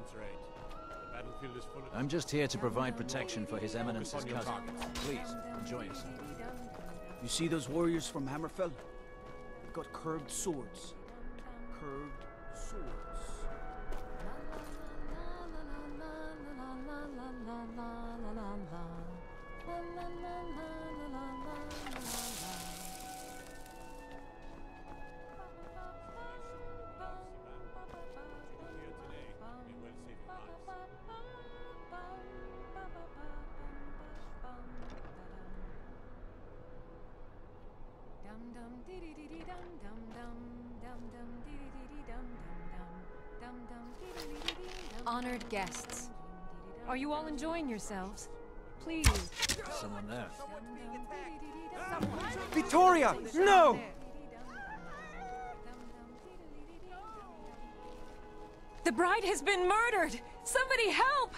Concentrate. The battlefield is full of... I'm just here to provide protection for His Eminence's cousin. Please, enjoy yourself. You see those warriors from Hammerfell? They've got curved swords. Curved swords. Honored guests, are you all enjoying yourselves? Please. Someone there. Vittoria, no! The bride has been murdered! Somebody help!